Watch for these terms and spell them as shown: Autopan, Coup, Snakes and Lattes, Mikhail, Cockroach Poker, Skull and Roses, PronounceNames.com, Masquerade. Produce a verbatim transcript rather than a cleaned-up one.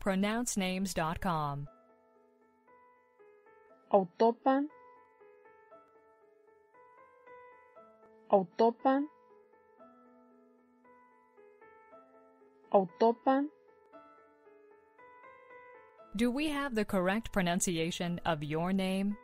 pronounce names dot com. Autopan, Autopan, Autopan. Do we have the correct pronunciation of your name?